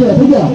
Obrigado.